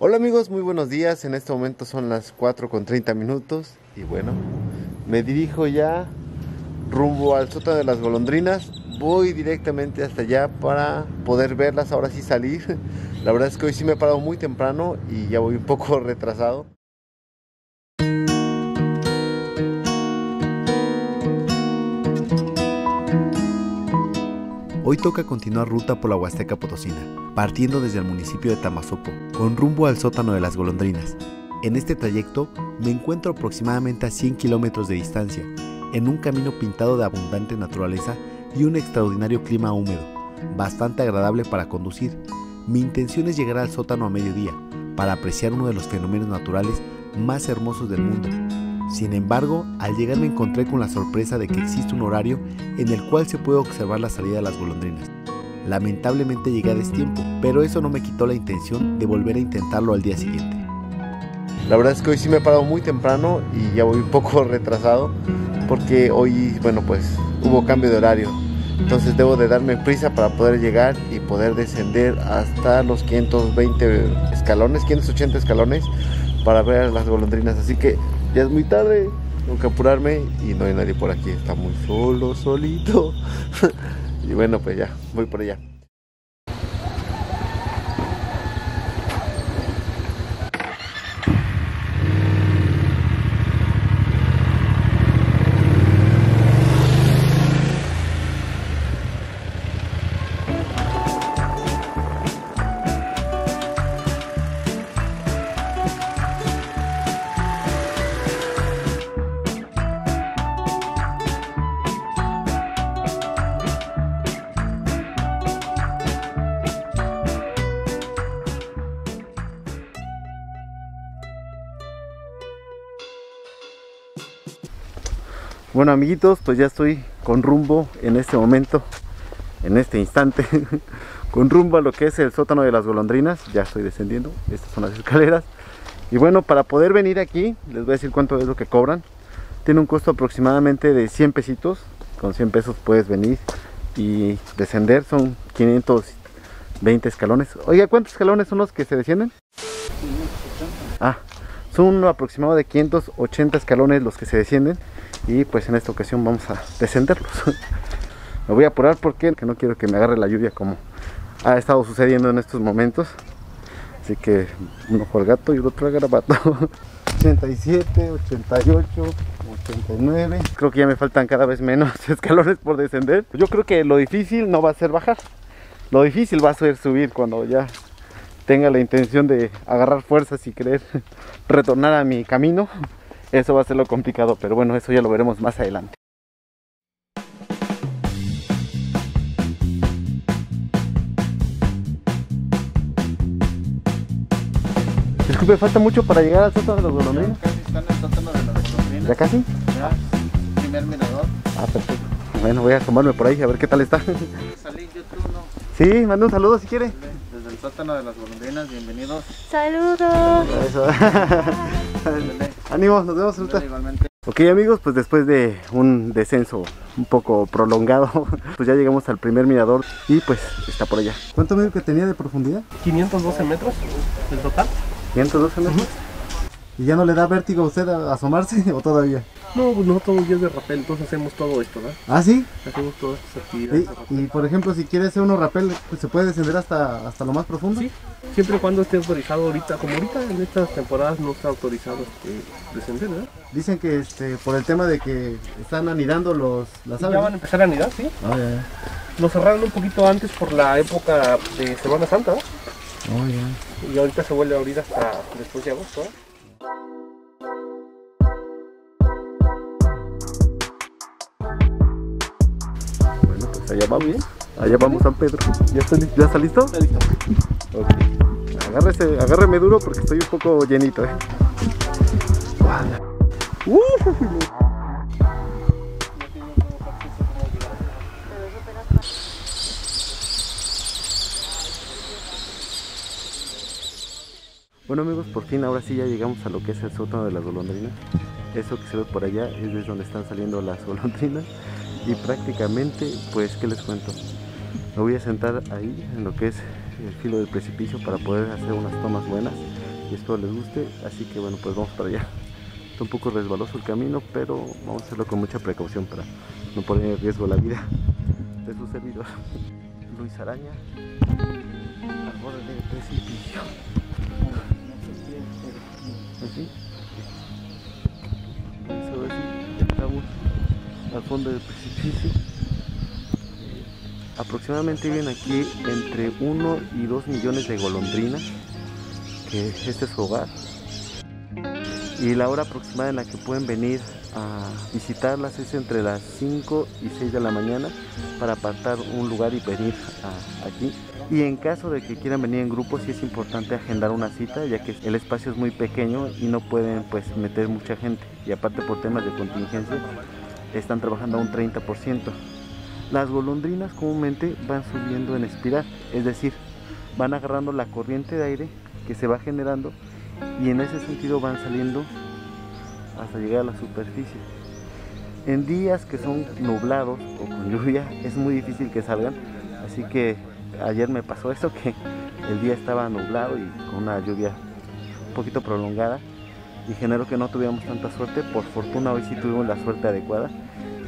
Hola amigos, muy buenos días. En este momento son las 4:30 y bueno, me dirijo ya rumbo al sótano de las golondrinas. Voy directamente hasta allá para poder verlas, ahora sí salir. La verdad es que hoy sí me he parado muy temprano y ya voy un poco retrasado. Hoy toca continuar ruta por la Huasteca Potosina, partiendo desde el municipio de Tamasopo, con rumbo al sótano de las golondrinas. En este trayecto me encuentro aproximadamente a 100 kilómetros de distancia, en un camino pintado de abundante naturaleza y un extraordinario clima húmedo, bastante agradable para conducir. Mi intención es llegar al sótano a mediodía, para apreciar uno de los fenómenos naturales más hermosos del mundo. Sin embargo, al llegar me encontré con la sorpresa de que existe un horario en el cual se puede observar la salida de las golondrinas. Lamentablemente llegué a destiempo, pero eso no me quitó la intención de volver a intentarlo al día siguiente. La verdad es que hoy sí me he parado muy temprano y ya voy un poco retrasado porque hoy, bueno, pues hubo cambio de horario. Entonces debo de darme prisa para poder llegar y poder descender hasta los 580 escalones para ver a las golondrinas. Así que ya es muy tarde, tengo que apurarme y no hay nadie por aquí, está muy solito. Y bueno, pues ya, voy por allá. Bueno amiguitos, pues ya estoy con rumbo en este momento, en este instante, con rumbo a lo que es el sótano de las golondrinas. Ya estoy descendiendo, estas son las escaleras. Y bueno, para poder venir aquí, les voy a decir cuánto es lo que cobran. Tiene un costo aproximadamente de 100 pesitos, con 100 pesos puedes venir y descender, son 520 escalones. Oiga, ¿cuántos escalones son los que se descienden? 580. Ah, son un aproximado de 580 escalones los que se descienden. Y pues en esta ocasión vamos a descenderlos. Me voy a apurar porque no quiero que me agarre la lluvia como ha estado sucediendo en estos momentos. Así que uno fue al gato y el otro al garabato. 87, 88, 89. Creo que ya me faltan cada vez menos escalones por descender. Yo creo que lo difícil no va a ser bajar. Lo difícil va a ser subir cuando ya tenga la intención de agarrar fuerzas y querer retornar a mi camino. Eso va a ser lo complicado, pero bueno, eso ya lo veremos más adelante. Disculpe, ¿falta mucho para llegar al sótano de las golondrinas? Ya casi están en el sótano de las golondrinas. ¿Ya casi? Ya, primer mirador. Ah, perfecto. Bueno, voy a asomarme por ahí a ver qué tal está. Salí YouTube, ¿no? Sí, manda un saludo si quiere. Desde el sótano de las golondrinas, bienvenidos. ¡Saludos! Eso. Ánimos, nos vemos ahorita. Ok amigos, pues después de un descenso un poco prolongado, pues ya llegamos al primer mirador y pues está por allá. ¿Cuánto medio que tenía de profundidad? 512 metros del total. 512 metros. ¿Y ya no le da vértigo a usted a asomarse o todavía? No, pues no, todo el día es de rappel, entonces hacemos todo esto, ¿verdad? ¿Ah, sí? Hacemos todas estas actividades. Sí. Y por ejemplo, si quiere hacer uno rappel, pues, ¿se puede descender hasta lo más profundo? Sí, siempre y cuando esté autorizado ahorita, como ahorita en estas temporadas no está autorizado descender, ¿verdad? Dicen que por el tema de que están anidando las aves. Ya van a empezar a anidar, sí. Ah, ya. Lo cerraron un poquito antes por la época de Semana Santa, ¿verdad? Oh, ya. Y ahorita se vuelve a abrir hasta después de agosto, ¿verdad? Allá vamos, bien. Allá vamos, San Pedro. ¿Ya está listo? Está listo. Okay. Agárreme duro porque estoy un poco llenito, ¿eh? Bueno amigos, por fin ahora sí ya llegamos a lo que es el sótano de las golondrinas. Eso que se ve por allá es desde donde están saliendo las golondrinas. Y prácticamente, pues, ¿qué les cuento? Me voy a sentar ahí en lo que es el filo del precipicio para poder hacer unas tomas buenas. y espero les guste. Así que bueno, pues vamos para allá. Está un poco resbaloso el camino, pero vamos a hacerlo con mucha precaución para no poner en riesgo la vida de su servidor, Luis Araña, al borde del precipicio. Así, eso es, estamos al fondo del precipicio. Aproximadamente viven aquí entre 1 y 2 millones de golondrinas, que este es su hogar. Y la hora aproximada en la que pueden venir a visitarlas es entre las 5 y 6 de la mañana para apartar un lugar y venir aquí. Y en caso de que quieran venir en grupo, sí es importante agendar una cita, ya que el espacio es muy pequeño y no pueden pues meter mucha gente. Y aparte por temas de contingencia, están trabajando a un 30%. Las golondrinas comúnmente van subiendo en espiral, es decir, van agarrando la corriente de aire que se va generando y en ese sentido van saliendo hasta llegar a la superficie. En días que son nublados o con lluvia es muy difícil que salgan, así que ayer me pasó eso, que el día estaba nublado y con una lluvia un poquito prolongada y generó que no tuviéramos tanta suerte. Por fortuna hoy sí tuvimos la suerte adecuada.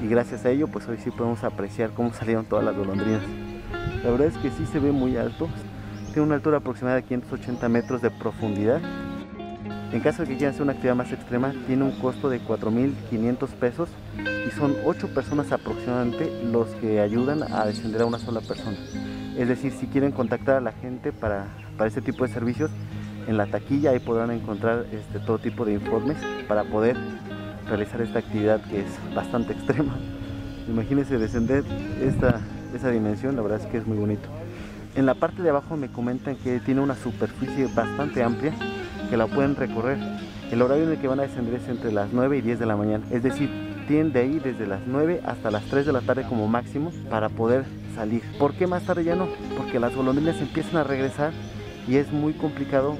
Y gracias a ello, pues hoy sí podemos apreciar cómo salieron todas las golondrinas. La verdad es que sí se ve muy alto. Tiene una altura aproximada de 580 metros de profundidad. En caso de que quieran hacer una actividad más extrema, tiene un costo de 4.500 pesos. Y son 8 personas aproximadamente los que ayudan a descender a una sola persona. Es decir, si quieren contactar a la gente para este tipo de servicios, en la taquilla ahí podrán encontrar todo tipo de informes para poder realizar esta actividad que es bastante extrema. Imagínense descender esa dimensión, la verdad es que es muy bonito. En la parte de abajo me comentan que tiene una superficie bastante amplia que la pueden recorrer. El horario en el que van a descender es entre las 9 y 10 de la mañana, es decir, tienen de ahí desde las 9 hasta las 3 de la tarde como máximo para poder salir. ¿Por qué más tarde ya no? Porque las golondrinas empiezan a regresar y es muy complicado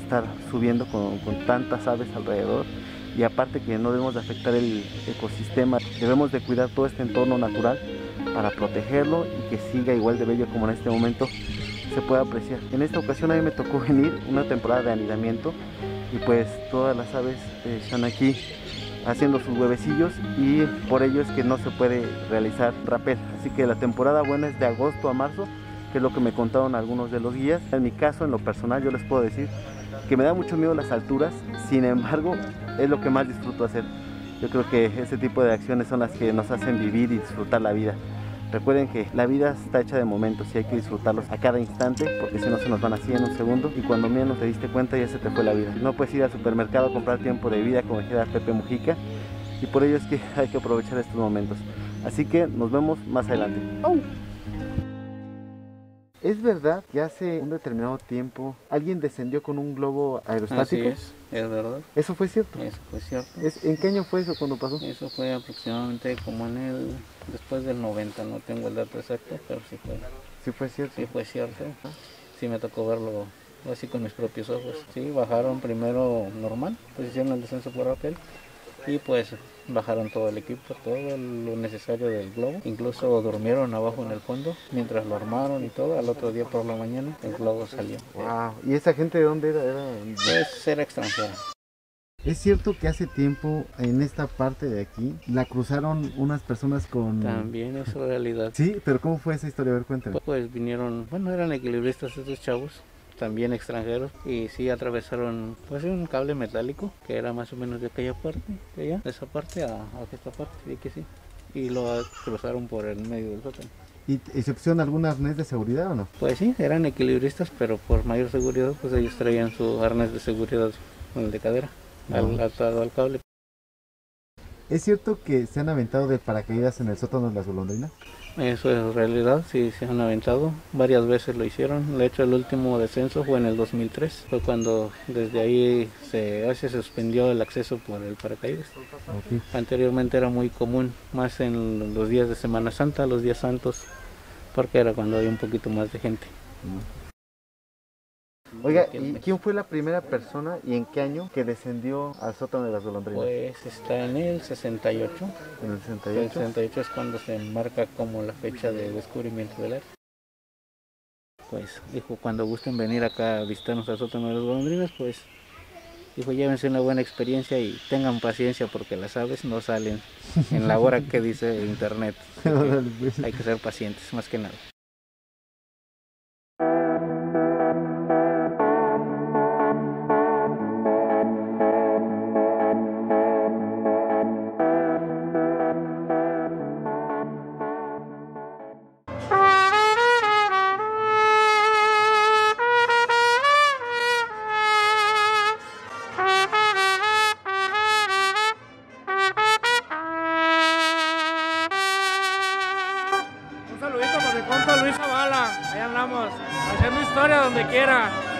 estar subiendo con tantas aves alrededor. Y aparte que no debemos de afectar el ecosistema, debemos de cuidar todo este entorno natural para protegerlo y que siga igual de bello como en este momento se puede apreciar. En esta ocasión a mí me tocó venir una temporada de anidamiento y pues todas las aves están aquí haciendo sus huevecillos y por ello es que no se puede realizar rapel. Así que la temporada buena es de agosto a marzo, que es lo que me contaron algunos de los guías. En mi caso, en lo personal, yo les puedo decir que me da mucho miedo las alturas, sin embargo, es lo que más disfruto hacer. Yo creo que ese tipo de acciones son las que nos hacen vivir y disfrutar la vida. Recuerden que la vida está hecha de momentos y hay que disfrutarlos a cada instante, porque si no se nos van así en un segundo y cuando menos te diste cuenta ya se te fue la vida. No puedes ir al supermercado a comprar tiempo de vida, como dijera Pepe Mujica, y por ello es que hay que aprovechar estos momentos. Así que nos vemos más adelante. ¡Oh! Es verdad que hace un determinado tiempo alguien descendió con un globo aerostático. Así es verdad. ¿Eso fue cierto? Eso fue cierto. ¿En qué año fue eso, cuando pasó? Eso fue aproximadamente como en después del 90, no tengo el dato exacto, pero sí fue. ¿Sí fue cierto? Sí fue cierto. Sí me tocó verlo así con mis propios ojos. Sí, bajaron primero normal, pues hicieron el descenso por rappel y pues bajaron todo el equipo, todo lo necesario del globo, incluso durmieron abajo en el fondo mientras lo armaron y todo. Al otro día por la mañana el globo salió. Wow. ¿Y esa gente de dónde era? Era extranjera. ¿Es cierto que hace tiempo en esta parte de aquí la cruzaron unas personas con...? También es realidad. Sí, pero ¿cómo fue esa historia? A ver, cuéntame. Pues vinieron, bueno, eran equilibristas estos chavos, también extranjeros, y sí atravesaron pues un cable metálico que era más o menos de aquella parte, de allá, de esa parte a esta parte, sí que sí, y lo cruzaron por el medio del sótano. ¿Y se pusieron algún arnés de seguridad o no? Pues sí, eran equilibristas, pero por mayor seguridad pues ellos traían su arnés de seguridad con el de cadera, atado al cable. ¿Es cierto que se han aventado de paracaídas en el sótano de las golondrinas? Eso es realidad, sí se han aventado, varias veces lo hicieron. De hecho el último descenso fue en el 2003, fue cuando desde ahí se suspendió el acceso por el paracaídas. Okay. Anteriormente era muy común, más en los días de Semana Santa, los días santos, porque era cuando había un poquito más de gente. Oiga, ¿y quién fue la primera persona y en qué año que descendió al sótano de las golondrinas? Pues está en el 68. ¿En el 68? El 68 es cuando se marca como la fecha de descubrimiento del área. pues dijo, cuando gusten venir acá a visitarnos a Sótano de las Golondrinas, pues dijo, llévense una buena experiencia y tengan paciencia porque las aves no salen en la hora que dice internet. Que hay que ser pacientes, más que nada. Luis Araña, allá andamos, haciendo historia donde quiera.